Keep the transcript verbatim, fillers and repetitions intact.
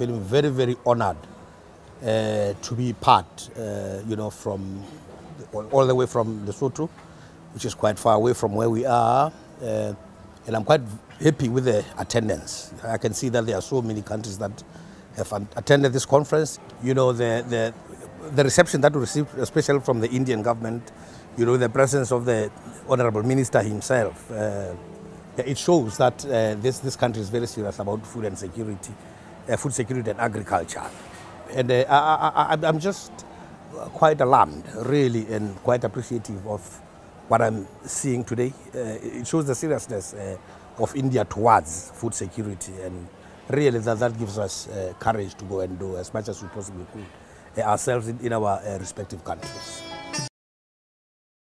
feeling very, very honored uh, to be part, uh, you know, from all the way from Lesotho, which is quite far away from where we are. Uh, and I'm quite happy with the attendance. I can see that there are so many countries that have attended this conference. You know, the, the The reception that we received, especially from the Indian government, you know, the presence of the Honorable Minister himself, uh, it shows that uh, this this country is very serious about food and security, uh, food security and agriculture. And uh, I, I, I'm just quite alarmed, really, and quite appreciative of what I'm seeing today. Uh, it shows the seriousness uh, of India towards food security, and really that, that gives us uh, courage to go and do as much as we possibly could ourselves in, in our uh, respective countries.